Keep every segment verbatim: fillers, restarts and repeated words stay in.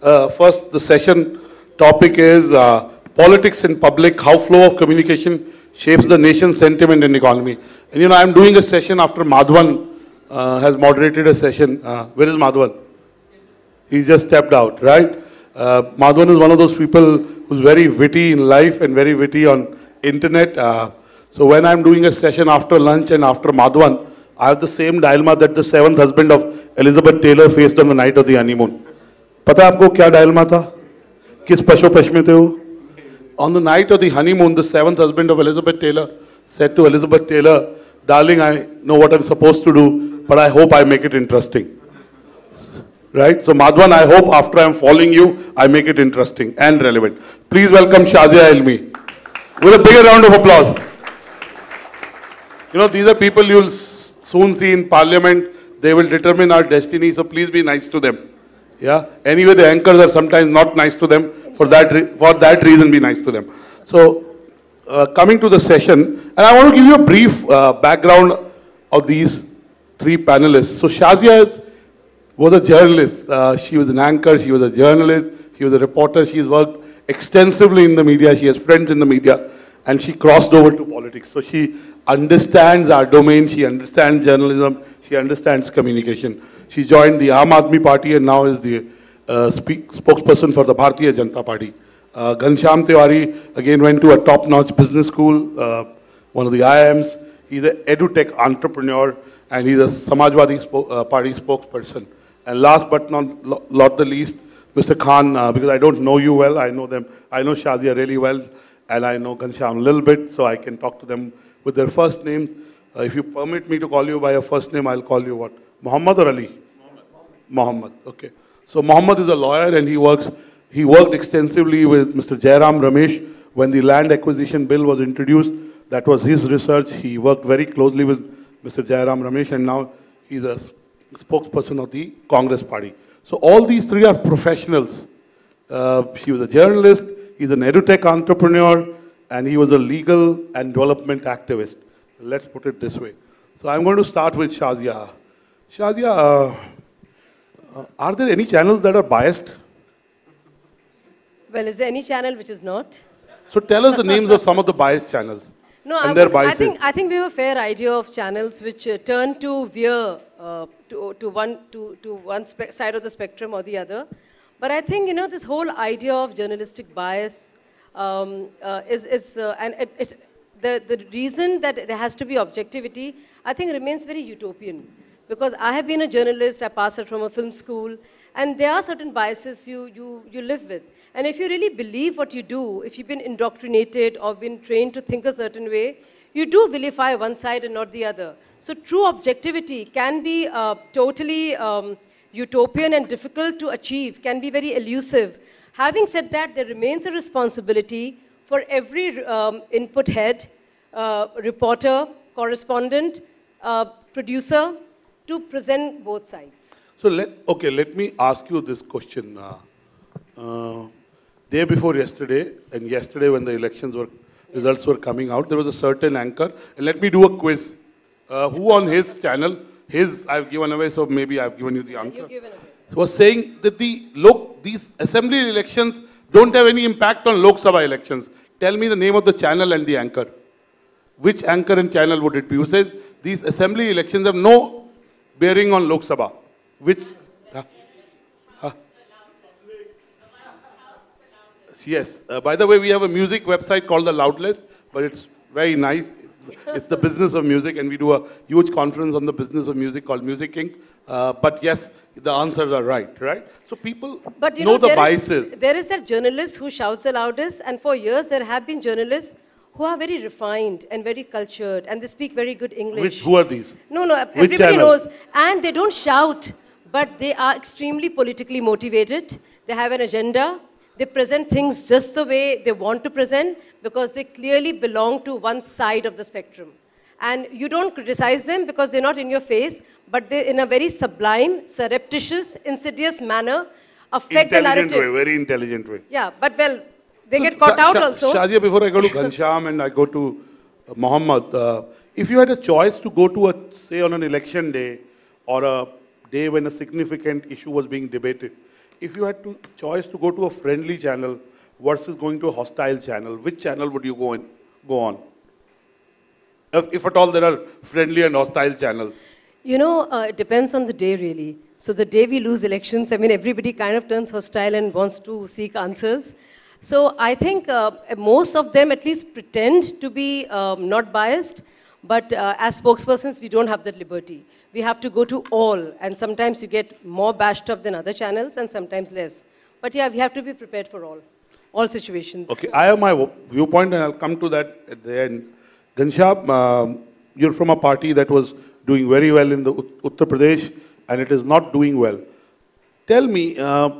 Uh, first, the session topic is uh, politics in public, how flow of communication shapes the nation's sentiment and economy. And you know, I'm doing a session after Madhwan uh, has moderated a session. Uh, where is Madhwan? He just stepped out, right? Uh, Madhwan is one of those people who's very witty in life and very witty on internet. Uh, so when I'm doing a session after lunch and after Madhwan, I have the same dilemma that the seventh husband of Elizabeth Taylor faced on the night of the honeymoon. पता है आपको क्या dilemma था? किस पशो-पश में थे वो? On the night of the honeymoon, the seventh husband of Elizabeth Taylor said to Elizabeth Taylor, "Darling, I know what I'm supposed to do, but I hope I make it interesting." Right? So, Madhwan, I hope after I'm following you, I make it interesting and relevant. Please welcome Shazia Ilmi with a big round of applause. You know, these are people you'll soon see in parliament. They will determine our destiny. So, please be nice to them. Yeah. Anyway, the anchors are sometimes not nice to them. For that, re for that reason, be nice to them. So, uh, coming to the session, and I want to give you a brief uh, background of these three panelists. So, Shazia is, was a journalist. Uh, she was an anchor. She was a journalist. She was a reporter. She's worked extensively in the media. She has friends in the media, and she crossed over to politics. So, she understands our domain. She understands journalism. She understands communication. She joined the Aam Aadmi Party and now is the uh, speak, spokesperson for the Bharatiya Janata Party. Uh, Ghanshyam Tiwari again went to a top-notch business school, uh, one of the I I Ms. He's an edutech entrepreneur and he's a Samajwadi spo uh, Party spokesperson. And last but not, lo not the least, Mister Khan, uh, because I don't know you well, I know them. I know Shazia really well and I know Ghanshyam a little bit, so I can talk to them with their first names. Uh, if you permit me to call you by your first name, I'll call you what? Muhammad or Ali? Muhammad. Muhammad, okay. So Muhammad is a lawyer and he works, he worked extensively with Mister Jairam Ramesh when the land acquisition bill was introduced. That was his research. He worked very closely with Mister Jairam Ramesh and now he's a spokesperson of the Congress Party. So all these three are professionals. Uh, she was a journalist, he's an edutech entrepreneur and he was a legal and development activist. Let's put it this way. So I'm going to start with Shazia. Shazia, uh, uh, are there any channels that are biased? Well, is there any channel which is not? So tell us the names of some of the biased channels. No, and I, their I think I think we have a fair idea of channels which uh, turn to veer uh, to to one to to one side of the spectrum or the other. But I think you know this whole idea of journalistic bias um, uh, is is uh, and it, it, the the reason that there has to be objectivity, I think, remains very utopian. Because I have been a journalist, I passed out from a film school, and there are certain biases you, you, you live with. And if you really believe what you do, if you've been indoctrinated or been trained to think a certain way, you do vilify one side and not the other. So true objectivity can be uh, totally um, utopian and difficult to achieve, can be very elusive. Having said that, there remains a responsibility for every um, input head, uh, reporter, correspondent, uh, producer, to present both sides. So let, okay, let me ask you this question. Uh, uh, day before yesterday, and yesterday when the elections were, results were coming out, there was a certain anchor, and let me do a quiz. Uh, who on his channel, his, I've given away, so maybe I've given you the answer. You've given away. So was saying that the, look, these assembly elections don't have any impact on Lok Sabha elections. Tell me the name of the channel and the anchor. Which anchor and channel would it be? Who says these assembly elections have no bearing on Lok Sabha, which, huh? Huh? Yes, uh, by the way, we have a music website called The Loud List, but it's very nice. It's, it's the business of music, and we do a huge conference on the business of music called Music Inc. Uh, but yes, the answers are right, right? So people but you know, know the there biases. Is, there is that journalist who shouts the loudest, and for years there have been journalists who are very refined and very cultured and they speak very good English. Which, who are these? No, no, everybody knows. And they don't shout, but they are extremely politically motivated. They have an agenda. They present things just the way they want to present because they clearly belong to one side of the spectrum. And you don't criticize them because they're not in your face, but they, in a very sublime, surreptitious, insidious manner, affect the narrative. Intelligent way, very intelligent way. Yeah, but well, they get caught out also. Shazia, before I go to Ghanshyam and I go to uh, Muhammad, uh, if you had a choice to go to, a, say, on an election day or a day when a significant issue was being debated, if you had to choice to go to a friendly channel versus going to a hostile channel, which channel would you go in, go on? If, if at all there are friendly and hostile channels. You know, uh, it depends on the day really. So the day we lose elections, I mean, everybody kind of turns hostile and wants to seek answers. So I think uh, most of them at least pretend to be um, not biased, but uh, as spokespersons, we don't have that liberty. We have to go to all, and sometimes you get more bashed up than other channels and sometimes less. But yeah, we have to be prepared for all, all situations. Okay, I have my viewpoint and I'll come to that at the end. Ghanshyam, um, you're from a party that was doing very well in the Uttar Pradesh and it is not doing well. Tell me, uh,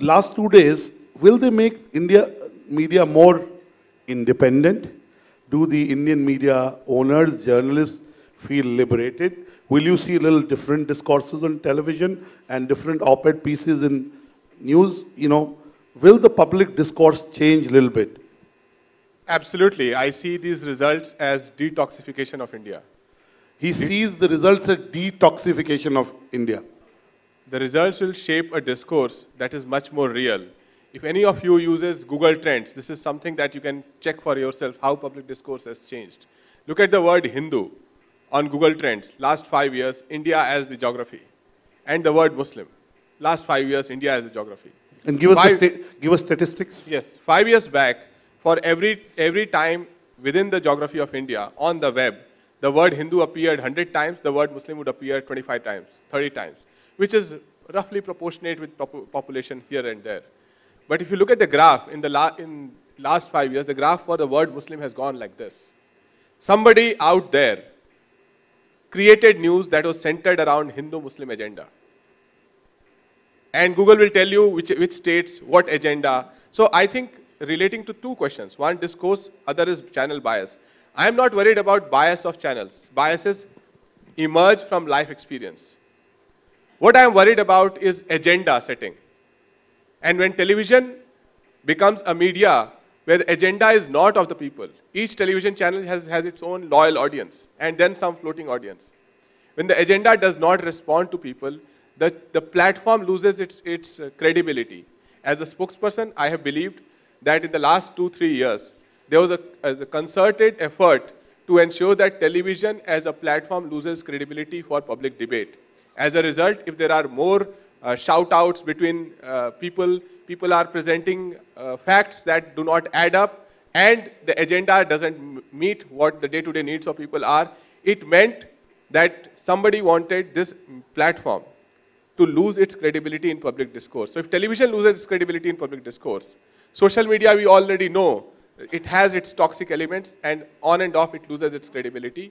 last two days, will they make India media more independent? Do the Indian media owners, journalists feel liberated? Will you see little different discourses on television and different op-ed pieces in news? You know, will the public discourse change a little bit? Absolutely. I see these results as detoxification of India. He De sees the results as detoxification of India. The results will shape a discourse that is much more real. If any of you uses Google Trends, this is something that you can check for yourself how public discourse has changed. Look at the word Hindu on Google Trends. Last five years, India as the geography. And the word Muslim. Last five years, India as the geography. And give us, five, the give us statistics. Yes. Five years back, for every, every time within the geography of India, on the web, the word Hindu appeared one hundred times, the word Muslim would appear twenty-five times, thirty times, which is roughly proportionate with pop population here and there. But if you look at the graph, in the la in last five years, the graph for the word Muslim has gone like this. Somebody out there created news that was centered around Hindu-Muslim agenda. And Google will tell you which, which states, what agenda. So I think relating to two questions. One, discourse, other is channel bias. I am not worried about bias of channels. Biases emerge from life experience. What I am worried about is agenda setting. And when television becomes a media where the agenda is not of the people, each television channel has, has its own loyal audience and then some floating audience. When the agenda does not respond to people, the, the platform loses its, its credibility. As a spokesperson, I have believed that in the last two, three years, there was a, as a concerted effort to ensure that television as a platform loses credibility for public debate. As a result, if there are more Uh, shout-outs between uh, people, people are presenting uh, facts that do not add up and the agenda doesn't meet what the day-to-day needs of people are. It meant that somebody wanted this platform to lose its credibility in public discourse. So if television loses its credibility in public discourse, social media we already know, it has its toxic elements and on and off it loses its credibility.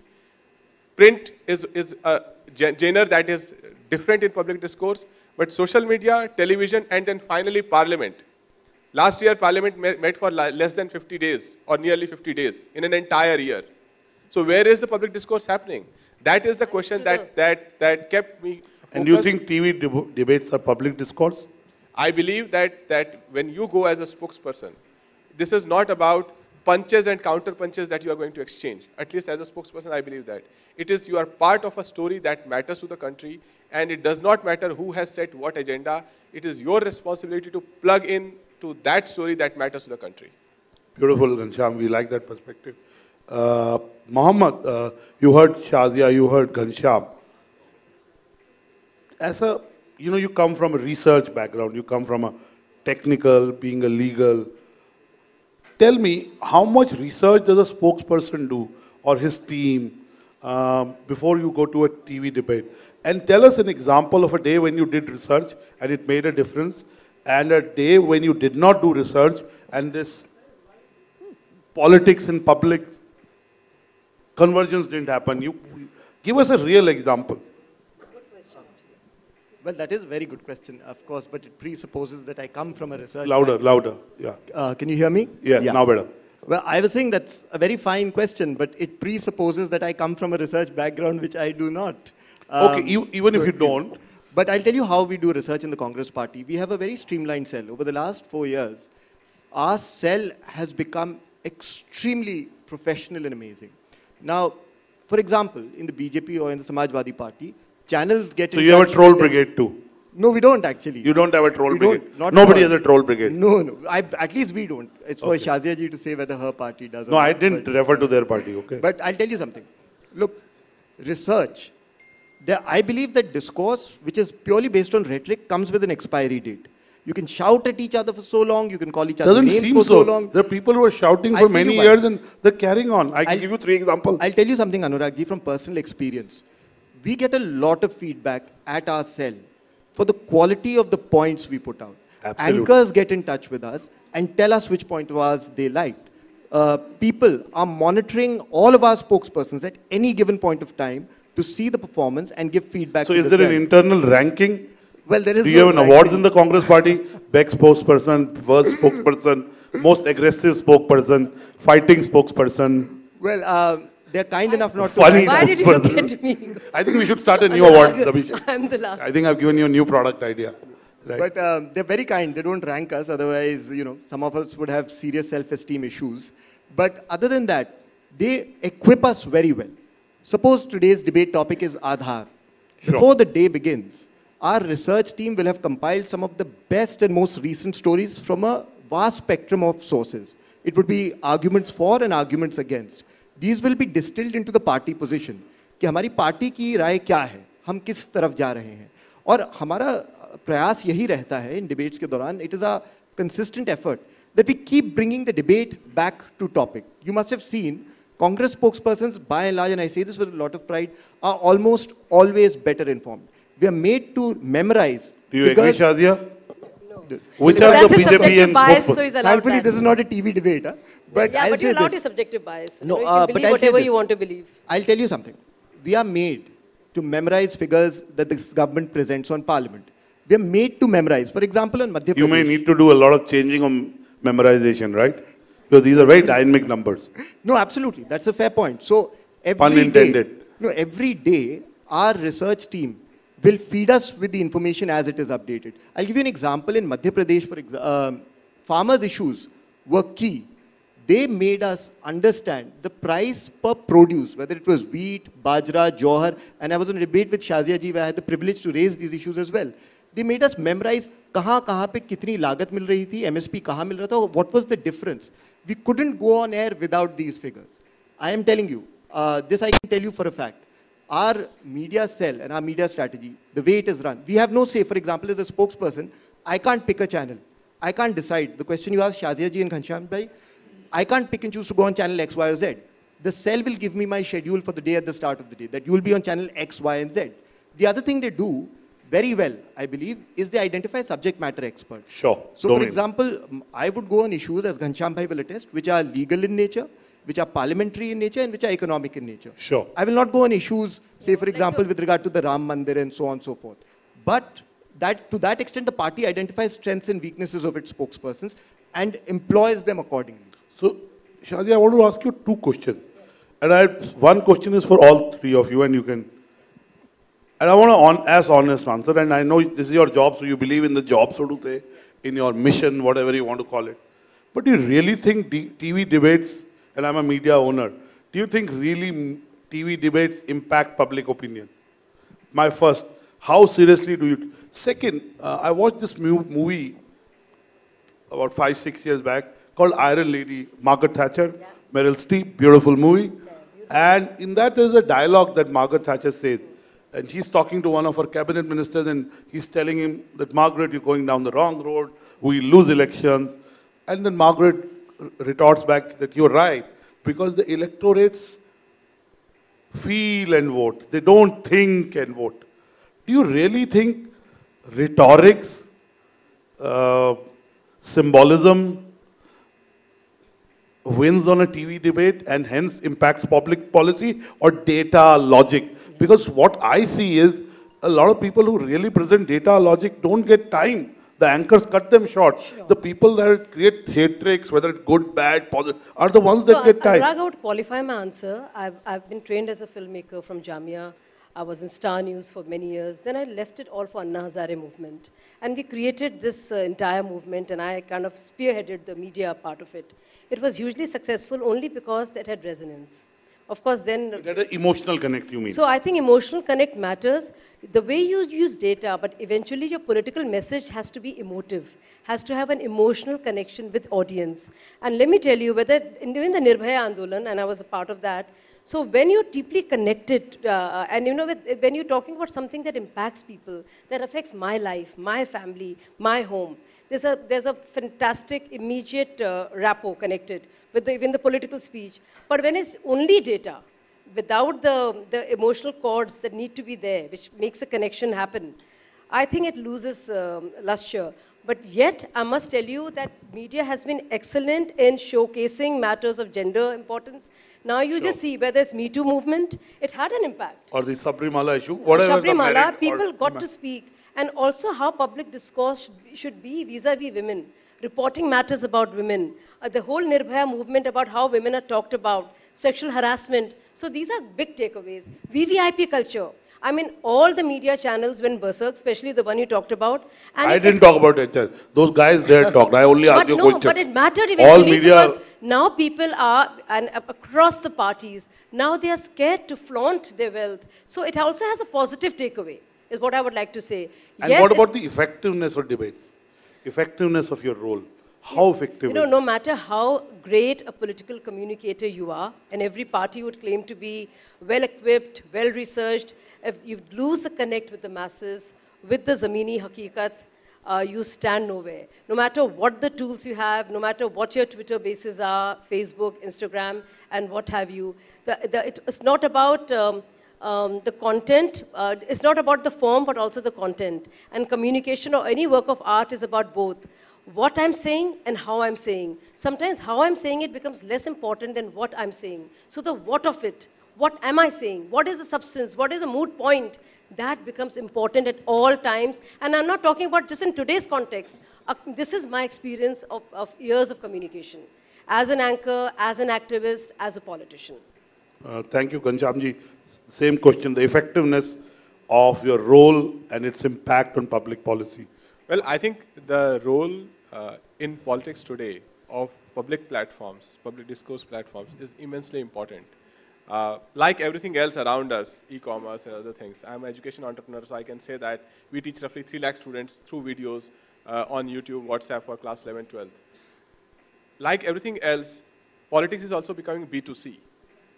Print is, is a genre that is different in public discourse. But social media, television, and then finally Parliament. Last year, Parliament met for less than fifty days or nearly fifty days in an entire year. So where is the public discourse happening? That is the question that, that, that kept me focused. And do you think T V deb debates are public discourse? I believe that, that when you go as a spokesperson, this is not about punches and counter punches that you are going to exchange. At least as a spokesperson, I believe that. It is you are part of a story that matters to the country. And it does not matter who has set what agenda. It is your responsibility to plug in to that story that matters to the country. Beautiful, Ghanshyam. We like that perspective. Uh, Muhammad, uh, you heard Shazia, you heard Ghanshyam. As a, you know, you come from a research background. You come from a technical, being a legal. Tell me, how much research does a spokesperson do or his team um, before you go to a T V debate? And tell us an example of a day when you did research and it made a difference, and a day when you did not do research and this politics in public convergence didn't happen. You, give us a real example. It's a good question. Well, that is a very good question, of course, but it presupposes that I come from a research. Louder, background. louder. Yeah. Uh, can you hear me? Yeah, yeah, now better. Well, I was saying that's a very fine question, but it presupposes that I come from a research background, which I do not. Okay, um, even so if you don't. But I'll tell you how we do research in the Congress Party. We have a very streamlined cell. Over the last four years, our cell has become extremely professional and amazing. Now, for example, in the B J P or in the Samajwadi Party, channels get... So you have a troll brigade too. No, we don't actually. You don't have a troll we brigade? Nobody has a troll brigade? No, no. I, at least we don't. It's for okay. Shazia ji to say whether her party does or no, not. No, I didn't but, refer to their party, okay. But I'll tell you something. Look, research. There, I believe that discourse, which is purely based on rhetoric, comes with an expiry date. You can shout at each other for so long, you can call each other Doesn't names seem for so, so long. There are people who are shouting I'll for many years and they're carrying on. I can I'll, give you three examples. I'll tell you something, Anurag ji, from personal experience. We get a lot of feedback at our cell for the quality of the points we put out. Absolutely. Anchors get in touch with us and tell us which point of ours they liked. Uh, people are monitoring all of our spokespersons at any given point of time to see the performance and give feedback. So, to is the there cell. an internal ranking? Well, there is. Do you no have an ranking. awards in the Congress Party? Best spokesperson, worst spokesperson, most aggressive spokesperson, fighting spokesperson. Well. Uh, They're kind I, enough not to... Why did you look at me? I think we should start a new award, Abhishek. I'm the last. I think I've given you a new product idea. Right. But um, they're very kind. They don't rank us. Otherwise, you know, some of us would have serious self-esteem issues. But other than that, they equip us very well. Suppose today's debate topic is Aadhaar. Sure. Before the day begins, our research team will have compiled some of the best and most recent stories from a vast spectrum of sources. It would be arguments for and arguments against. These will be distilled into the party position. कि हमारी party की राय क्या है, हम किस तरफ जा रहे हैं, और हमारा प्रयास यही रहता है इन डिबेट्स के दौरान. It is a consistent effort that we keep bringing the debate back to topic. You must have seen Congress spokespersons, by and large, and I say this with a lot of pride, are almost always better informed. We are made to memorize. Do you agree, Shazia? Which because are that's the B J P and bias, so he's allowed Thankfully, that. This is not a T V debate. Huh? But yeah, I'll but you're allowed your subjective bias. No, you uh, believe but whatever you want to believe. I'll tell you something. We are made to memorize figures that this government presents on parliament. We are made to memorize. For example, in Madhya Pradesh. You may need to do a lot of changing on memorization, right? Because these are very dynamic numbers. No, absolutely. That's a fair point. So, every Pun intended. Day, no, every day, our research team will feed us with the information as it is updated. I'll give you an example. In Madhya Pradesh, for exa um, farmers' issues were key. They made us understand the price per produce, whether it was wheat, bajra, jowar, and I was on a debate with Shazia ji where I had the privilege to raise these issues as well. They made us memorize kahan kahan pe kitni lagat mil rahi thi, M S P kahan mil raha tha, what was the difference. We couldn't go on air without these figures. I am telling you, uh, this I can tell you for a fact. Our media cell and our media strategy, the way it is run, we have no say. For example, as a spokesperson, I can't pick a channel. I can't decide. The question you asked, Shazia ji and Ghanshyam bhai, I can't pick and choose to go on channel X, Y, or Z. The cell will give me my schedule for the day at the start of the day, that you'll be on channel X, Y, and Z. The other thing they do very well, I believe, is they identify subject matter experts. Sure. So, for example, I would go on issues, as Ghanshyam bhai will attest, which are legal in nature, which are parliamentary in nature and which are economic in nature. Sure. I will not go on issues, say for example, with regard to the Ram Mandir and so on and so forth. But that, to that extent, the party identifies strengths and weaknesses of its spokespersons and employs them accordingly. So, Shazia, I want to ask you two questions. And I, one question is for all three of you and you can... And I want an on, as honest answer, and I know this is your job, so you believe in the job, so to say, in your mission, whatever you want to call it. But do you really think D TV debates... And I'm a media owner. Do you think really T V debates impact public opinion? My first, how seriously do you... Second, uh, I watched this movie about five, six years back called Iron Lady, Margaret Thatcher, yeah. Meryl Streep, beautiful movie. Yeah, beautiful. And in that there's a dialogue that Margaret Thatcher says. And she's talking to one of her cabinet ministers and he's telling him that, Margaret, you're going down the wrong road. We lose elections. And then Margaret retorts back that you're right, because the electorates feel and vote. They don't think and vote. Do you really think rhetorics, uh, symbolism wins on a T V debate and hence impacts public policy or data logic? Because what I see is a lot of people who really present data logic don't get time. The anchors cut them short. Sure. The people that create theatrics, whether it's good, bad, positive, are the ones so that I, get tired. Anurag, I would qualify my answer. I've, I've been trained as a filmmaker from Jamia. I was in Star News for many years. Then I left it all for Anna Hazare movement. And we created this uh, entire movement and I kind of spearheaded the media part of it. It was hugely successful only because it had resonance. Of course, then... But that is emotional connect, you mean? So I think emotional connect matters. The way you use data, but eventually your political message has to be emotive, has to have an emotional connection with audience. And let me tell you, whether even the Nirbhaya Andolan, and I was a part of that, so when you're deeply connected, uh, and you know, with, when you're talking about something that impacts people, that affects my life, my family, my home, there's a, there's a fantastic immediate uh, rapport connected with the, even the political speech. But when it's only data, without the, the emotional cords that need to be there, which makes a connection happen, I think it loses um, luster. But yet, I must tell you that media has been excellent in showcasing matters of gender importance. Now you sure. just see whether it's Me Too movement, it had an impact. Or the Sabarimala issue. Whatever Sabarimala, people got to speak. And also how public discourse should be vis-a-vis women. Reporting matters about women. Uh, the whole Nirbhaya movement about how women are talked about. Sexual harassment. So these are big takeaways. V V I P culture. I mean, all the media channels went berserk, especially the one you talked about. And I didn't talk about it. Those guys there talked. I only asked you a question. But it mattered eventually because now people are, and across the parties, now they are scared to flaunt their wealth. So it also has a positive takeaway, is what I would like to say. And yes, what about the effectiveness of debates? Effectiveness of your role? How effective? You know, no matter how great a political communicator you are, and every party would claim to be well-equipped, well-researched, if you lose the connect with the masses, with the zamini hakikat, uh, you stand nowhere. No matter what the tools you have, no matter what your Twitter bases are, Facebook, Instagram, and what have you, the, the, it, it's not about... Um, Um, the content, uh, it's not about the form, but also the content. And communication or any work of art is about both. What I'm saying and how I'm saying. Sometimes how I'm saying it becomes less important than what I'm saying. So the what of it, what am I saying? What is the substance? What is the moot point? That becomes important at all times. And I'm not talking about just in today's context. Uh, this is my experience of, of years of communication. As an anchor, as an activist, as a politician. Uh, thank you, Ghanshyamji. Same question, the effectiveness of your role and its impact on public policy. Well, I think the role uh, in politics today of public platforms, public discourse platforms, is immensely important. Uh, like everything else around us, e-commerce and other things, I'm an education entrepreneur, so I can say that we teach roughly three lakh students through videos uh, on YouTube, WhatsApp for class eleven, twelve. Like everything else, politics is also becoming B two C.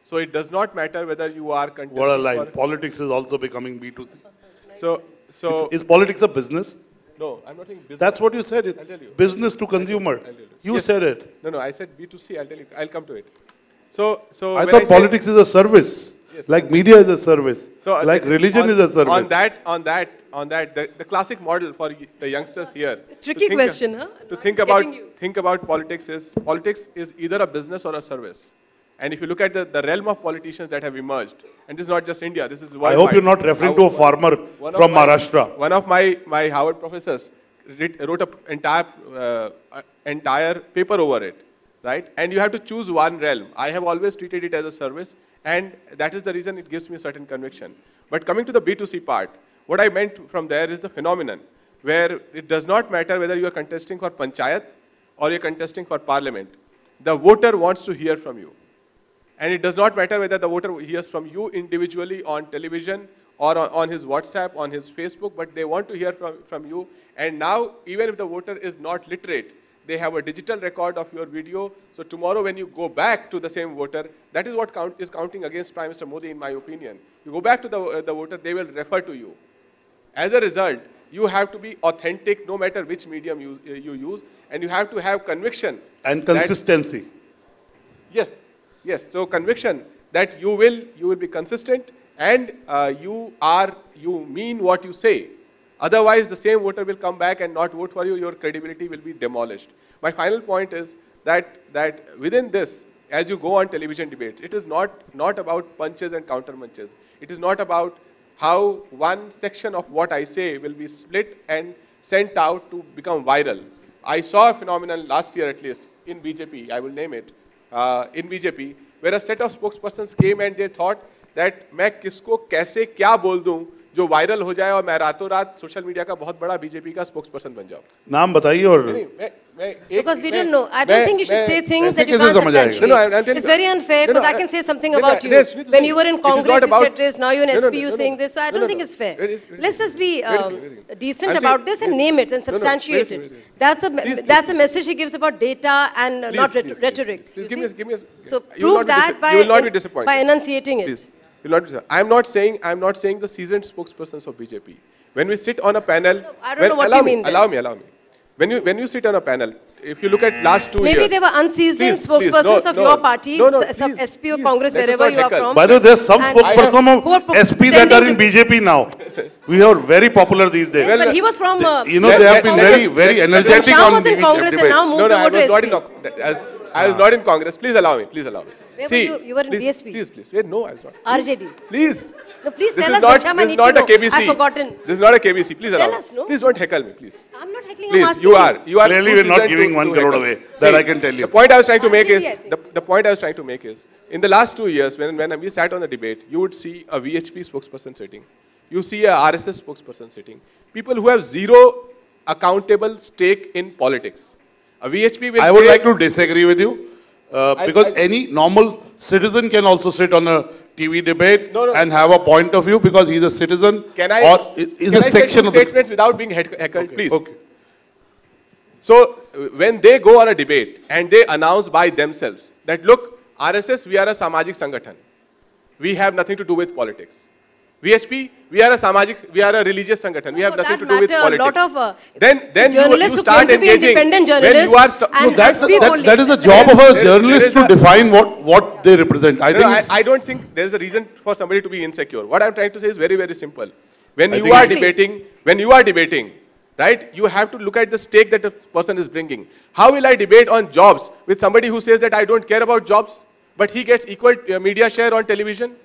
So it does not matter whether you are contesting. What a line. Politics is also becoming B two C. So, so is, is politics a business? No, I'm not saying business. That's what you said. It's I'll tell you. Business to consumer. I'll tell you. You yes. said it. No, no, I said B two C. I'll tell you. I'll come to it. So, so I thought I politics is a service. Yes. Like media is a service. So, uh, like religion on, is a service. On that, on that, on that, the, the classic model for the youngsters here. A tricky question, huh? To think about think about politics is politics is either a business or a service. And if you look at the, the realm of politicians that have emerged, and this is not just India, this is worldwide. I hope you're not referring to a farmer from Maharashtra. One of my, my Harvard professors wrote an entire, uh, entire paper over it, right? And you have to choose one realm. I have always treated it as a service, and that is the reason it gives me a certain conviction. But coming to the B two C part, what I meant from there is the phenomenon, where it does not matter whether you are contesting for panchayat or you're contesting for parliament. The voter wants to hear from you. And it does not matter whether the voter hears from you individually on television or on, on his WhatsApp, on his Facebook, but they want to hear from, from you. And now, even if the voter is not literate, they have a digital record of your video. So tomorrow when you go back to the same voter, that is what count, is counting against Prime Minister Modi, in my opinion. You go back to the, uh, the voter, they will refer to you. As a result, you have to be authentic no matter which medium you, uh, you use, and you have to have conviction. And consistency. Yes. Yes, so conviction that you will, you will be consistent and uh, you are, you mean what you say. Otherwise, the same voter will come back and not vote for you. Your credibility will be demolished. My final point is that, that within this, as you go on television debates, it is not, not about punches and counter punches. It is not about how one section of what I say will be split and sent out to become viral. I saw a phenomenon last year at least in B J P, I will name it. Uh, in B J P, where a set of spokespersons came and they thought that मैं किसको कैसे क्या बोल दूं جو viral ہو جائے اور میں راتوں رات سوشل میڈیا کا بہت بڑا بی جے پی کا اسپوکس پرسن بن جاؤں. نام بتائیے. اور because we don't know, I don't think you should say things that you can't substantiate. It's very unfair because I can say something about you. When you were in Congress you said this, now you're in S P, you're saying this, so I don't think it's fair. Let's just be decent about this and name it and substantiate it. That's a that's a message he gives about data and not rhetoric. So prove that by by enunciating it. I'm not saying I'm not saying the seasoned spokespersons of B J P. When we sit on a panel, I don't know what you mean. Allow me, allow me. When you when you sit on a panel, if you look at last two maybe years, maybe they were unseasoned please, spokespersons please, no, of no, your party, no, no, some please, S P or please, Congress, wherever you are from. By the way, there are some spokespersons of S P that are in B J P now. We are very popular these days. Yes, well, but he was from. Uh, you know, yes, they have been Congress, very very energetic Shah on was in Congress debate. And now moved no, no, over to S P. No, no, I was not in Congress. Please allow me. Please allow me. Where See, were you? You were in B S P. Please, please, please. No, I was not. R J D. Please. No, please this tell us not, this is not a K B C. I've forgotten. This is not a K B C. Please allow. Tell us, no? Please don't heckle me, please. I'm not heckling. Please, I'm asking you. Are, you are. Clearly, we're not giving to, one to crore away. See, that I can tell you. The point I was trying to make is the, the point I was trying to make is in the last two years when when we sat on the debate, you would see a V H P spokesperson sitting, you see a R S S spokesperson sitting, people who have zero accountable stake in politics. A V H P will. I would like to disagree with you. Uh, because I, I, any normal citizen can also sit on a T V debate no, no, and have a point of view because he's a citizen can I, or is a I section of statements the without being heckled, okay, please. Okay. So when they go on a debate and they announce by themselves that look, R S S, we are a Samajik Sangathan. We have nothing to do with politics. V H P, we are a Samajik, we are a religious Sangathan. We have nothing to do with politics. A lot of uh, then, then you, you start engaging. Independent journalists you are and no, that's, that, that is the job of a journalist to define what, what they represent. I, no, think no, I, I don't think there is a reason for somebody to be insecure. What I am trying to say is very, very simple. When I you are debating, when you are debating, right, you have to look at the stake that the person is bringing. How will I debate on jobs with somebody who says that I don't care about jobs, but he gets equal uh, media share on television?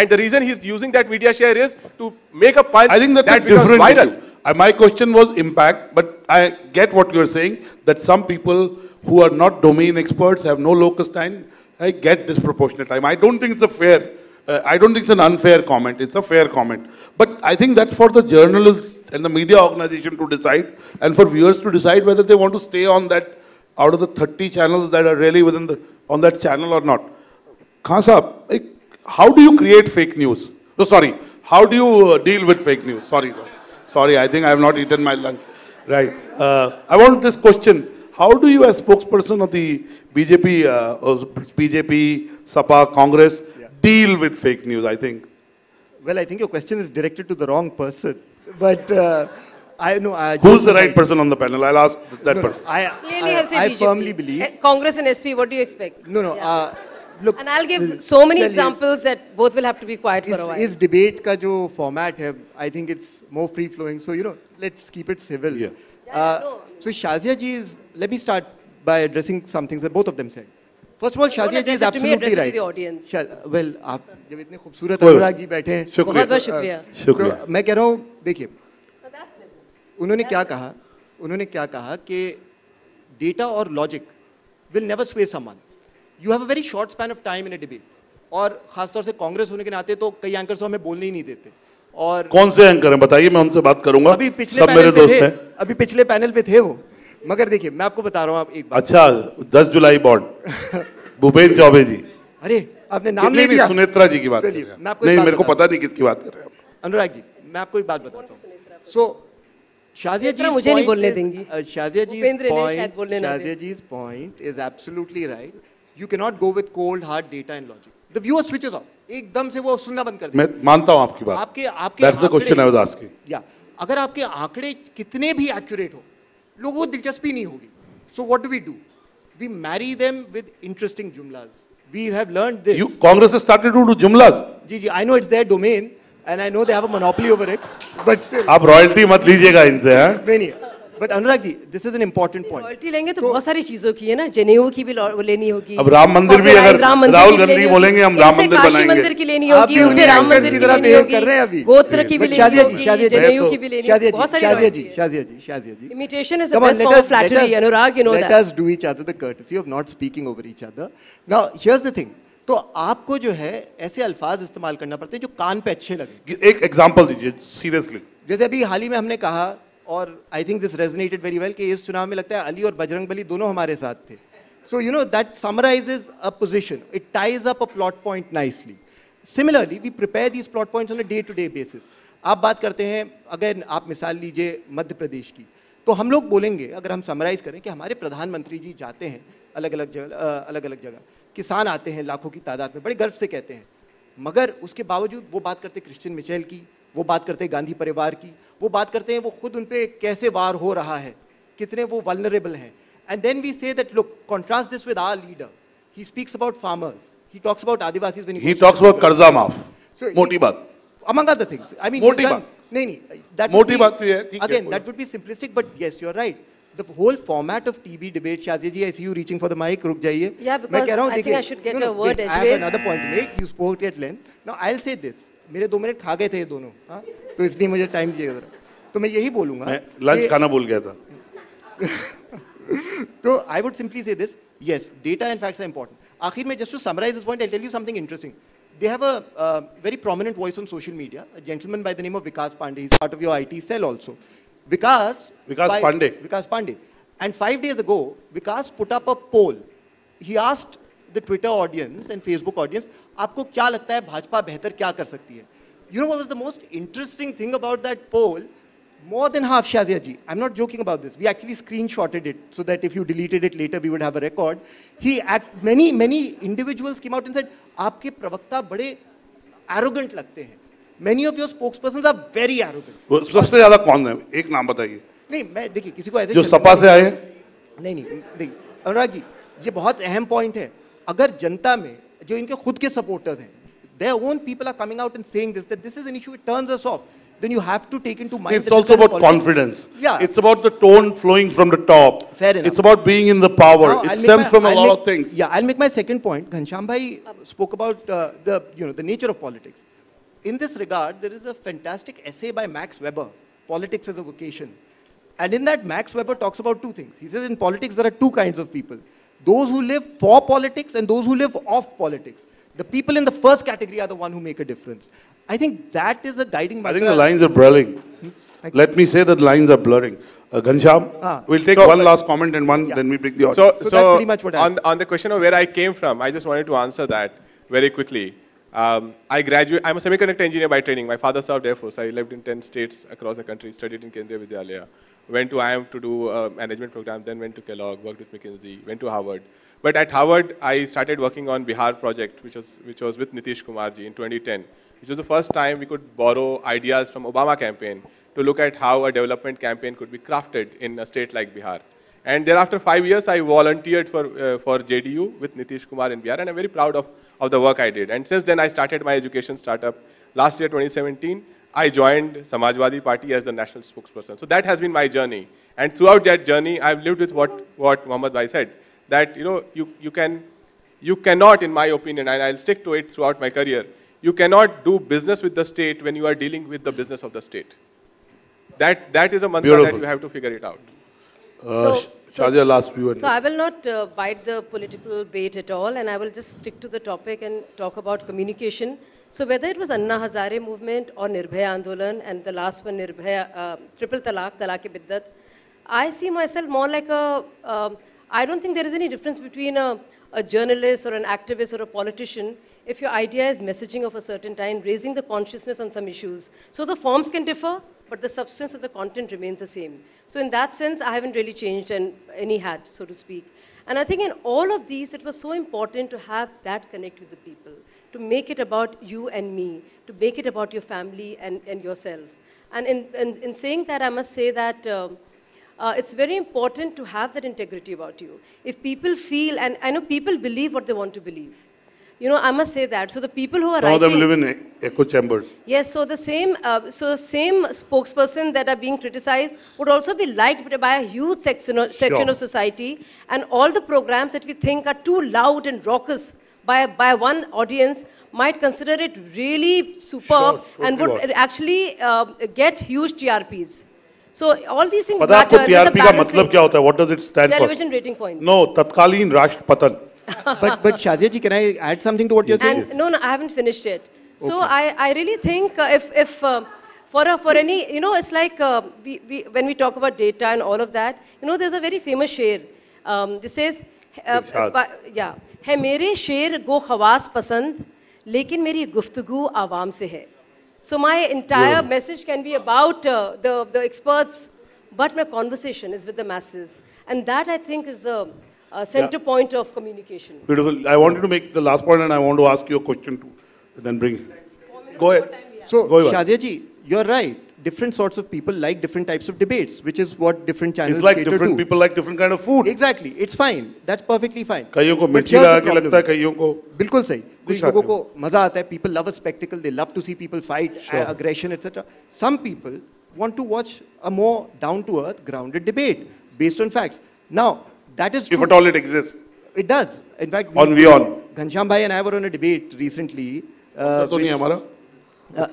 And the reason he's using that media share is to make a punch I think that's that a becomes different viral. Uh, my question was impact, but I get what you're saying, that some people who are not domain experts, have no locus time, I get disproportionate time. I don't think it's a fair, uh, I don't think it's an unfair comment, it's a fair comment. But I think that's for the journalists and the media organization to decide, and for viewers to decide whether they want to stay on that, out of the thirty channels that are really within the, on that channel or not. Khan Sahab, like, how do you create fake news? No, sorry. How do you uh, deal with fake news? Sorry, sorry. Sorry, I think I have not eaten my lunch. Right. Uh, I want this question. How do you, as spokesperson of the B J P, uh, B J P, S A P A, Congress, yeah. deal with fake news, I think? Well, I think your question is directed to the wrong person. But uh, I know... I Who's the right I, person on the panel? I'll ask that no, person. No, I, Clearly, I, I, I firmly believe... Congress and S P, what do you expect? No, no. Yeah. Uh, Look, and I'll give so many examples that both will have to be quiet is, for a while. Is debate ka jo format hai, I think it's more free-flowing. So, you know, let's keep it civil. Yeah. Yeah, uh, no. So, Shazia ji is... Let me start by addressing some things that both of them said. First of all, Shazia ji is absolutely right. Don't address it to the audience. Well, aap jab itne khubsurat Anurag ji baithe hain. Shukriya. Bahut bahut shukriya. Shukriya. So, main keh raha hu, dekhiye. That's pleasant. Unhone kya kaha? Unhone kya kaha ke data or logic will never sway someone. You have a very short span of time in a debate. और खास तौर से कांग्रेस होने के नाते तो कई anchor से हमें बोलने ही नहीं देते. और कौन से एंकर हैं बताइए, मैं उनसे बात करूंगा. अभी पिछले पैनल पे थे. अभी पिछले पैनल पे थे वो. मगर देखिए मैं आपको बता रहा हूँ, आप एक बात. अच्छा, दस जुलाई बॉन्ड भूपेन्द्र चौबे जी. अरे आपने नाम ले लिया. सुनेत्रा जी की बात. नहीं, मेरे को पता नहीं किसकी बात कर रहे हैं. अनुराग जी, मैं आपको एक बात बताता हूँ. सो Shazia ji मुझे नहीं बोलने देंगी. Shazia ji's point is absolutely right. You cannot go with cold, hard data and logic. The viewer switches off. एकदम से वो सुनना बंद कर देता है. मैं मानता हूँ आपकी बात. आपके आपके That's the question I was asking. Yeah. अगर आपके आंकड़े कितने भी accurate हो, लोगों को दिलचस्पी नहीं होगी. So what do we do? We marry them with interesting jumlas. We have learned this. You Congress has started to do jumlas. Ji ji, I know it's their domain and I know they have a monopoly over it, but still. आप royalty मत लीजिएगा इनसे, हाँ? नहीं. But Anurag ji, this is an important point. Royalty लेंगे तो बहुत सारी चीजों की है ना, जेनेऊ की भी लेनी होगी. अब राम मंदिर भी अगर राहुल गांधी बोलेंगे हम राम मंदिर बनाएंगे. मंदिर की लेनी होगी, उसे राम मंदिर की लेनी होगी, गोत्र की भी लेनी होगी, जेनेऊ की भी लेनी होगी, बहुत सारी. शाजिया जी, शाजिया जी, शाजिया जी. Imitation is the best form of flattery, Anurag, you know that. Let us do each other the courtesy of not speaking over each other. Now, here's the thing. تو آپ کو جو ہے ایسے الفاظ استعمال کرنا پڑتے ہیں جو کان پہ اچھے لگے. ایک ایگزامپل دیجیے سیریسلی. جیسے ابھی حال ہی میں ہم نے کہا, اور I think this resonated very well, کہ اس چناؤ میں لگتا ہے علی اور بجرنگ بلی دونوں ہمارے ساتھ تھے. So you know that summarizes a position, it ties up a plot point nicely. Similarly we prepare these plot points on a day to day basis. آپ بات کرتے ہیں, اگر آپ مثال لیجیے مدھیہ پردیش کی, تو ہم لوگ بولیں گے, اگر ہم سمرائز کریں کہ ہمارے پردھان منتری جی جاتے ہیں الگ الگ جگہ, الگ الگ جگہ کسان آتے ہیں لاکھوں کی تعداد میں, بڑے گرو سے کہتے ہیں, مگر اس کے باوجود وہ بات کرتے کرسچن میچیل کی, وہ بات کرتے گاندھی پریوار کی, وہ بات کرتے ہیں وہ خود ان پہ کیسے وار ہو رہا ہے, کتنے وہ ولنریبل ہیں. And then we say that look contrast this with our leader, he speaks about farmers, he talks about Adivasis, he talks about قرضہ معاف, موٹی بات, among other things. I mean, موٹی بات نہیں نہیں, دیٹ موٹی بات بھی ہے, again that would be simplistic, but yes you are right. The whole format of T B debate, Shazia ji, I see you reaching for the mic. Ruk jaiye. Yeah, because I think I should get your word as well. I have another point to make. You spoke at length. Now I'll say this. Mere two minute kha gaye the ye dono. Ha? To isliye mujhe time dijiye zara. To main yahi bolunga. Main lunch khana bhul gaya tha. So I would simply say this. Yes, data and facts are important. Aakhir mein just to summarize this point, I'll tell you something interesting. They have a uh, very prominent voice on social media. A gentleman by the name of Vikas Pandey. He's part of your I T cell also. Vikas, Vikas by, Pandey. Vikas Pandey. And five days ago, Vikas put up a poll. He asked the Twitter audience and Facebook audience, "Aapko kya lagta hai Bhajpa behtar kya kar sakti hai?" You know what was the most interesting thing about that poll? More than half, Shazia ji, I'm not joking about this. We actually screenshotted it so that if you deleted it later, we would have a record. He, act, many, many individuals came out and said, "Aapke pravakta bade arrogant lagte hain. Many of your spokespersons are very arrogant." وہ سب سے زیادہ کون ہے, ایک نام بتائیے. نہیں میں دیکھیے کسی کو ایسے جو سپا سے آئے. نہیں نہیں دیکھیے انوراگ جی, یہ بہت اہم پوائنٹ ہے. اگر جنتا میں جو ان کے خود کے سپورٹرز ہیں, their own people are coming out and saying this, that this is an issue, it turns us off, then you have to take into mind it's also about confidence. Yeah, it's about the tone flowing from the top. Fair enough. It's about being in the power. Now, it stems my, from I'll a lot make, of things. Yeah, I'll make my second point. Ghanshyam bhai spoke about uh, the you know the nature of politics. In this regard, there is a fantastic essay by Max Weber, Politics as a Vocation. And in that, Max Weber talks about two things. He says in politics, there are two kinds of people. Those who live for politics and those who live off politics. The people in the first category are the one who make a difference. I think that is a guiding mantra. I think the lines are blurring. Hmm? Let me say that lines are blurring. Uh, Ghanshyam, ah. we'll take so, one last comment and one, yeah. then we break the audience. So, so, so that's pretty much what on, on the question of where I came from, I just wanted to answer that very quickly. Um, I graduate, I'm a semiconductor engineer by training. My father served Air Force. I lived in ten states across the country, studied in Kendriya Vidyalaya, went to I I M to do a management program, then went to Kellogg, worked with McKinsey, went to Harvard. But at Harvard, I started working on Bihar project, which was, which was with Nitish Kumar ji in twenty ten, which was the first time we could borrow ideas from Obama campaign to look at how a development campaign could be crafted in a state like Bihar. And thereafter five years, I volunteered for, uh, for J D U with Nitish Kumar in Bihar, and I'm very proud of, of the work I did. And since then, I started my education startup. Last year, twenty seventeen, I joined Samajwadi Party as the national spokesperson. So that has been my journey. And throughout that journey, I've lived with what, what Muhammad Bhai said, that you know, you, you, can, you cannot, in my opinion, and I'll stick to it throughout my career, you cannot do business with the state when you are dealing with the business of the state. That, that is a mantra Beautiful. That you have to figure it out. Uh, so, so, last few so I will not uh, bite the political bait at all, and I will just stick to the topic and talk about communication. So whether it was Anna Hazare movement or Nirbhaya Andolan, and the last one Nirbhaya, uh, triple talaq, talaq-e biddat, I see myself more like a, uh, I don't think there is any difference between a, a journalist or an activist or a politician if your idea is messaging of a certain kind, raising the consciousness on some issues. So the forms can differ, but the substance of the content remains the same. So in that sense, I haven't really changed an, any hat, so to speak. And I think in all of these, it was so important to have that connect with the people, to make it about you and me, to make it about your family and, and yourself. And in, in, in saying that, I must say that uh, uh, it's very important to have that integrity about you. If people feel, and I know people believe what they want to believe. You know, I must say that. So the people who are Some writing... Some of them live in echo chambers. Yes, so the same uh, so the same spokesperson that are being criticized would also be liked by a huge section, of, section sure. of society. And all the programs that we think are too loud and raucous by, by one audience might consider it really superb sure, sure, and would sure. actually uh, get huge T R Ps. So all these things matter. What does T R P mean? What does it stand television for? Television rating points. No, Tatkalin Rashtrapatan. but but Shazia ji, can I add something to what you're saying? And, no, no, I haven't finished it. So okay. I, I really think uh, if, if uh, for, uh, for any, you know, it's like uh, we, we, when we talk about data and all of that, you know, there's a very famous sher. Um, this says, uh, uh, yeah, hai mere sher go khawas pasand, lekin meri guftgu awam se hai. So my entire yeah. message can be about uh, the, the experts, but my conversation is with the masses. And that, I think, is the uh, center yeah. point of communication. Beautiful. I wanted to make the last point, and I want to ask you a question too. Then bring it. Go ahead. Time, yeah. So, Go Shazia ji, you're right. Different sorts of people like different types of debates, which is what different channels it's like cater different to. People like different kind of food. Exactly. It's fine. That's perfectly fine. Kahiyon ko mirchi laga ke lagta hai, kahiyon ko... Bilkul sahi. Kuch logo ko maza aata hai. People love a spectacle. They love to see people fight, sure. aggression, et cetera. Some people want to watch a more down-to-earth, grounded debate based on facts. Now, that is true. If at all it exists. It does. In fact, we, on we on. Ghanshyam bhai and I were on a debate recently. Uh, which, uh,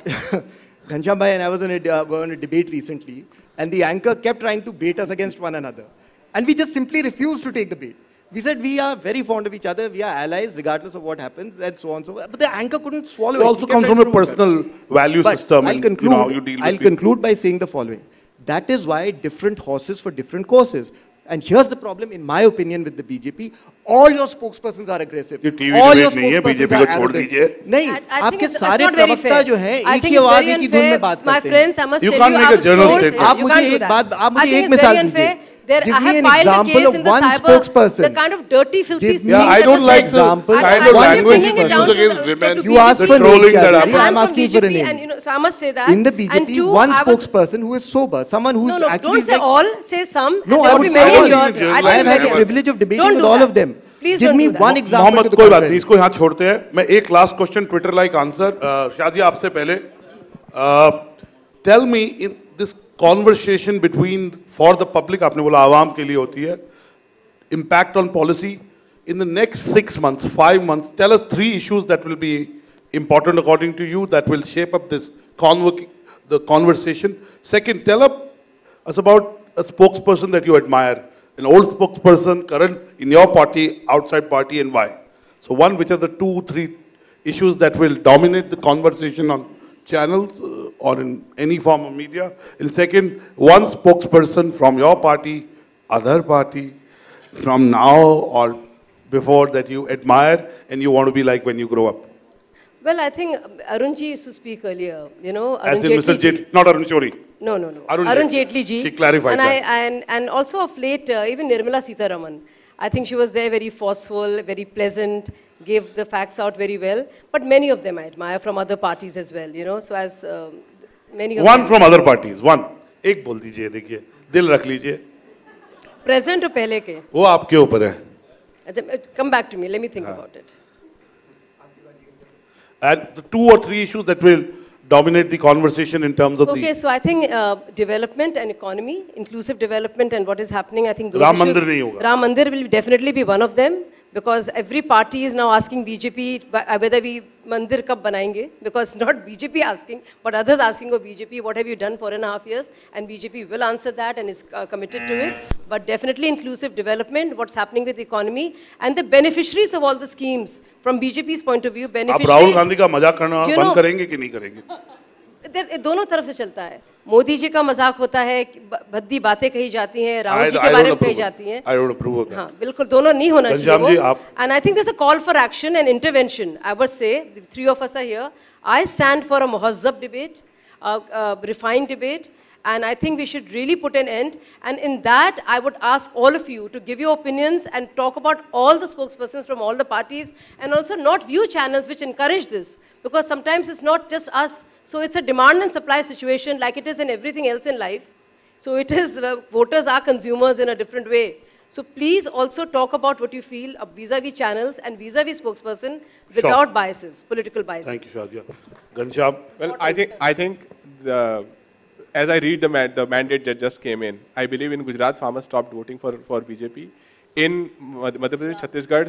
Ghanshyam bhai and I was on a, uh, were on a debate recently, and the anchor kept trying to bait us against one another. And we just simply refused to take the bait. We said we are very fond of each other, we are allies regardless of what happens, and so on and so forth. But the anchor couldn't swallow it. It also comes from a personal value system. I'll conclude, and, you know, you deal with I'll conclude by saying the following. That is why different horses for different courses. And here's the problem, in my opinion, with the B J P. All your spokespersons are aggressive. All your spokespersons are arrogant. No, I think it's not very fair. I think it's very unfair. My friends, I must tell you, I was told, you can't do that. I think it's very unfair. There, Give I have me an example of one cyber, spokesperson. The kind of dirty, filthy things. Yeah, I don't like example. I, I, I, I language used against women. You asked for rolling that up. I'm asking for a name. And, you know, so I must say that. In the B J P, and two, one spokesperson who is sober, someone who's no, no, actually. Don't say like, all. Say some. No, I would say all. I have had the privilege of debating with all of them. Please give me one example. Muhammad, कोई बात नहीं, इसको यहाँ छोड़ते हैं. मैं एक last question, Twitter-like answer. शादी आपसे पहले. Tell me in this. Conversation between for the public, आपने बोला आवाम के लिए होती है. Impact on policy in the next six months, five months. Tell us three issues that will be important according to you that will shape up this convoc the conversation. Second, tell us about a spokesperson that you admire, an old spokesperson, current in your party, outside party, and why. So one, which are the two, three issues that will dominate the conversation on channels uh, or in any form of media. And second, one spokesperson from your party, other party, from now or before that you admire and you want to be like when you grow up. Well, I think Arunji used to speak earlier, you know. Arun As in Mister Jaitley, not Arun Shourie. No, no, no. Arun, Arun Jaitley ji. She clarified and that. I, and, and also of late, uh, even Nirmala Sitaraman. I think she was there very forceful, very pleasant, gave the facts out very well. But many of them I admire from other parties as well, you know. So as um, many of One them from other parties, one. Ek bol dijiye, dekhiye. Dil rakh lijiye. Present or pehle ke? Wo aapke upar hai. Come back to me, let me think ah. about it. And the two or three issues that will dominate the conversation in terms of okay, the... Okay, so I think uh, development and economy, inclusive development and what is happening, I think those Ram issues... Ram Mandir nahi hoga. Ram Mandir will definitely be one of them. Because every party is now asking B J P whether we mandir kab banayenge. Because not B J P asking, but others asking, oh B J P, what have you done four and a half years? And B J P will answer that and is uh, committed to it. But definitely inclusive development, what's happening with the economy, and the beneficiaries of all the schemes. From B J P's point of view, beneficiaries... Aap Rahul Gandhi ka mazak karna band karenge ki nahi karenge? दोनों तरफ से चलता है मोदी जी का मजाक होता है भद्दी बातें कही जाती हैं राहुल जी के बारे में कही जाती हैं हाँ बिल्कुल दोनों नहीं होना चाहिए and I think there's a call for action and intervention I would say the three of us are here I stand for a muhazzab debate a refined debate and I think we should really put an end and in that I would ask all of you to give your opinions and talk about all the spokespersons from all the parties and also not view channels which encourage this because sometimes it's not just us So it's a demand and supply situation like it is in everything else in life. So it is, uh, voters are consumers in a different way. So please also talk about what you feel vis-a-vis channels and vis-a-vis spokesperson without sure. biases, political biases. Thank you, Shazia. Ghanshyam. Well, I think, I think the, as I read the, man, the mandate that just came in, I believe in Gujarat, farmers stopped voting for, for B J P. In Madhya Pradesh, Chhattisgarh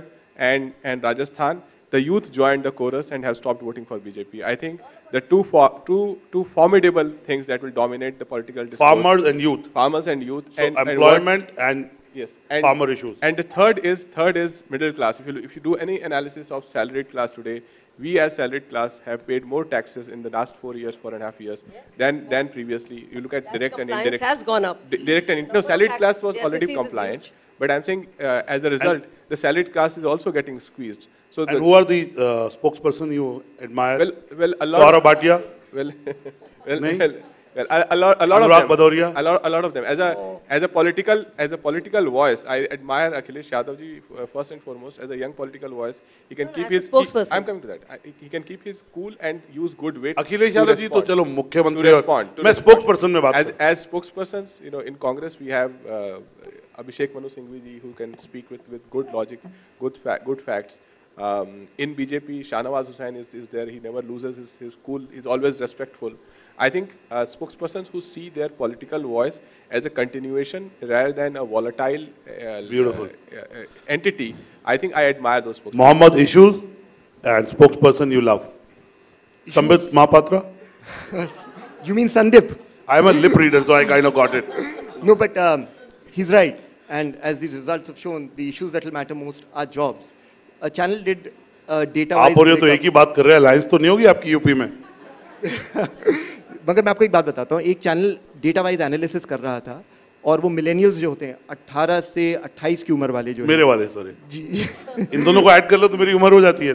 and, and Rajasthan, the youth joined the chorus and have stopped voting for B J P. I think the two, for, two, two formidable things that will dominate the political discourse. Farmers and youth. Farmers and youth. So and, employment and, and yes, and farmer issues. And the third is third is middle class. If you if you do any analysis of salaried class today, we as salaried class have paid more taxes in the last four years, four and a half years yes. than yes. than previously. You look at That's direct and indirect. Has gone up. Di direct and no, no salaried class was already compliant, but I'm saying uh, as a result, and the salaried class is also getting squeezed. So and the, who are the uh, spokesperson you admire? Well, well, a lot. Gaurav Bhatia. Well, well, well, well, a, a lot, a lot Anurag of them. Batra. A lot, a lot of them. As a, oh. as a political, as a political vovoice, I admire Akhilesh Yadav ji uh, first and foremost. As a young political voice, he can no, keep his. He, I'm coming to that. I, he can keep his cool and use good wit. Akhilesh Yadav ji, to chalo mukhya mantri. To respond. To respond. Spokesperson mein baat as as spokespersons, you know, in Congress we have uh, Abhishek Manu Singhvi ji who can speak with with good logic, good fa good facts. Um, in B J P, Shahnawaz Hussain is, is there. He never loses his, his cool. He's always respectful. I think uh, spokespersons who see their political voice as a continuation rather than a volatile uh, Beautiful. Uh, uh, entity, I think I admire those spokespersons. Muhammad, issues and spokesperson you love. Sambit Mahapatra? You mean Sandip? I'm a lip reader, so I kind of got it. No, but um, he's right. And as the results have shown, the issues that will matter most are jobs. A channel did uh, data wise. आप और ये तो एक ही बात कर रहे हैं, alliance तो नहीं होगी आपकी यूपी में। मगर मैं आपको एक बात बताता हूँ, एक चैनल डेटा वाइज एनालिसिस कर रहा था और वो मिलेनियल्स जो होते हैं अठारह से अट्ठाईस की उम्र वाले जो मेरे वाले सॉरी जी इन दोनों को ऐड कर लो तो मेरी उम्र हो जाती है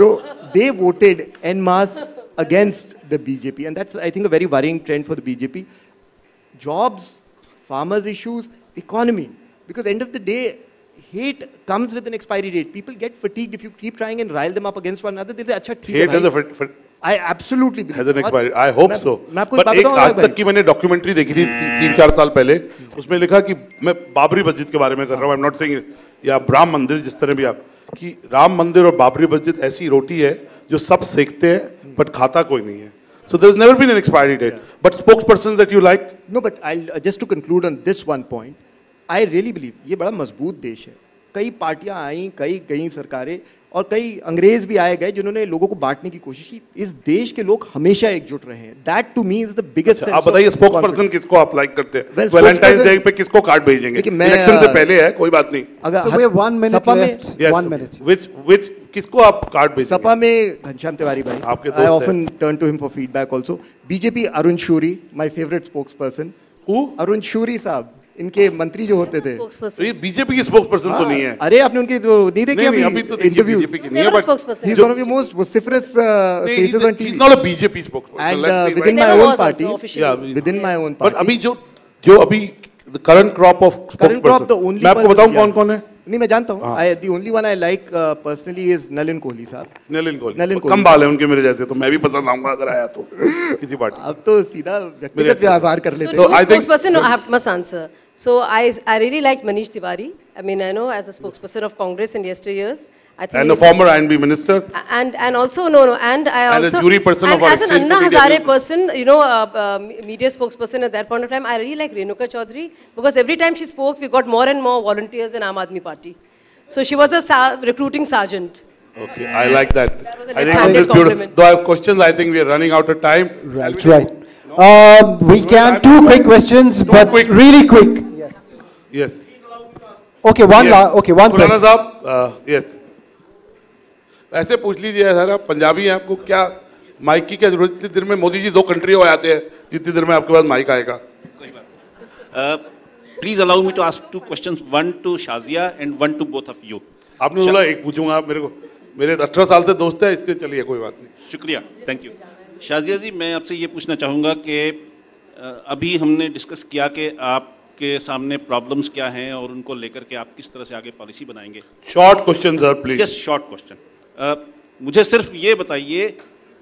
तो they voted en masse against the B J P and that's I think a very worrying trend for the B J P. Jobs, farmers issues, economy, because end of the day hate comes with an expiry date. People get fatigued if you keep trying and rile them up against one another. They say, "Acha, theek hai." Hate has a I absolutely believe. Has an expiry. I hope so. But एक आज तक की मैंने documentary देखी थी तीन चार साल पहले. उसमें लिखा कि मैं बाबरी मस्जिद के बारे में कर रहा हूँ. I'm not saying या राम मंदिर जिस तरह भी आप कि राम मंदिर और बाबरी मस्जिद ऐसी रोटी है जो सब सेकते हैं but खाता कोई नहीं है. So there's never been an expiry date. But spokespersons that you like? No, but I'll just to conclude on this one point. I really believe ये बड़ा मजबूत देश है. कई पार्टियां आईं, कई गईं सरकारें और कई अंग्रेज भी आए गए जिन्होंने लोगों को बांटने की कोशिश की. इस देश के लोग हमेशा एकजुट रहे हैं. That to me is the biggest. आप बताइए स्पोक्सपर्सन किसको आप लाइक करते हैं? वैलेंटाइन डे पे किसको कार्ड भेजेंगे? इलेक्शन से पहले है, कोई बात नहीं. अगर one minute left, one minute. Which which किसको आप कार्ड भेजेंगे? सपा में घनश्याम तिवारी भाई. आपके दोस्त हैं. I often turn to him for feedback also. B J P Arun Shourie, my favorite spokesperson. Who? Arun Shourie साहब. इनके मंत्री जो होते थे तो ये बीजेपी के स्पोक्सपर्सन तो नहीं है. अरे आपने उनके जो नहीं देखे अभी अभी तो बीजेपी की नहीं है but he is one of the most vociferous faces on TV. He is not a BJP spokesperson and within my own party within my own party but अभी जो जो अभी the current crop of spokesperson मैं आपको बताऊं कौन-कौन है. नहीं मैं जानता हूं. I the only one I like personally is Nalin Kohli sahab. Nalin Kohli कम बाल है उनके मेरे जैसे तो मैं भी पसंद आऊंगा अगर आया तो किसी पार्टी. अब तो सीधा व्यक्तिगत व्यवहार कर लेते हैं. I think person I have must answer. So I I really like Manish Tiwari. I mean I know as a spokesperson of Congress in yesteryears I think and a former I I M minister and and also no no and I also and a jury person and of our as an Anna Hazare person, you know, uh, uh, media spokesperson at that point of time. I really like Renuka Chaudhary because every time she spoke we got more and more volunteers in Aam Aadmi Party, so she was a sa recruiting sergeant. Okay, I like that, that was an I think this beautiful. Though I have questions, I think we are running out of time. Right, right. No. Um, we no, can two no, quick questions no, but quick. Really quick. Yes, yes. Okay, one yes. La okay one Khurana question. Sahab, uh, yes. ऐसे पूछ लीजिए sir. आप पंजाबी हैं, आपको क्या mic की क्या जरूरत. जितनी देर में मोदी जी दो कंट्री हो जाते हैं जितनी देर में आपके पास माइक आएगा. Please allow me to ask two questions, one to Shazia and one to both of you. आपने बोला एक पूछूंगा. आप मेरे को मेरे अठारह साल से दोस्त है इसके. चलिए कोई बात नहीं, शुक्रिया, थैंक यू. शाजिया जी, मैं आपसे ये पूछना चाहूँगा कि अभी हमने डिस्कस किया कि आपके सामने प्रॉब्लम्स क्या हैं और उनको लेकर के आप किस तरह से आगे पॉलिसी बनाएंगे. Short question sir please. Yes, short question. Uh, मुझे सिर्फ ये बताइए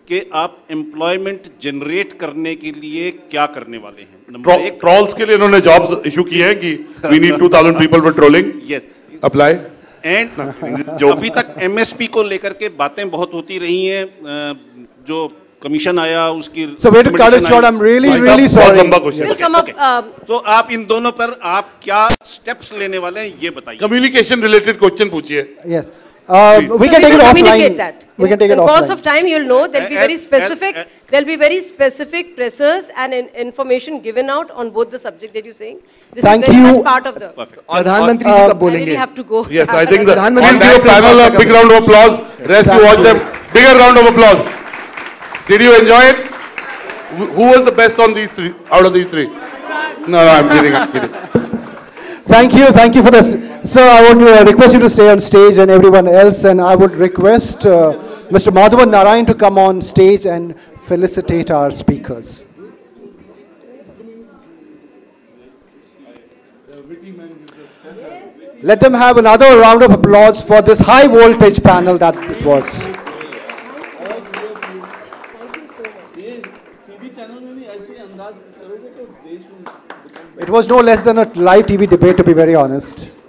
कि आप एम्प्लॉयमेंट जनरेट करने के लिए क्या करने वाले हैं. ट्रॉल्स के लिए इन्होंने जॉब्स इशू की है कि we need two thousand people for trolling. Yes, apply. And जो अभी तक एमएसपी को लेकर के बातें बहुत होती रही हैं, जो कमीशन आया उसकी so really, really okay. uh, तो आप इन दोनों पर आप क्या स्टेप्स लेने वाले हैं ये बताइए. कम्युनिकेशन रिलेटेड क्वेश्चन पूछिए. Yes Uh, we so can we take it offline. That. We can take in it offline. In the course of time, you'll know there'll be very specific. Uh, uh, uh, there'll be very specific pressers and in, information given out on both the subject that you're saying. This Thank is very you. Much part of the. Perfect. Pradhan Mantri ji ka bolenge. I really have to go. Yes, I think the. Please give a panel a big round of applause. Rest you watch them. Bigger round of applause. Did you enjoy it? Who was the best on these three? Out of these three? No, no, I'm kidding. I'm kidding. Thank you, thank you for this. Sir, I want to uh, request you to stay on stage and everyone else, and I would request uh, Mister Madhavan Narayan to come on stage and felicitate our speakers. Let them have another round of applause for this high voltage panel that it was. It was no less than a live T V debate, to be very honest.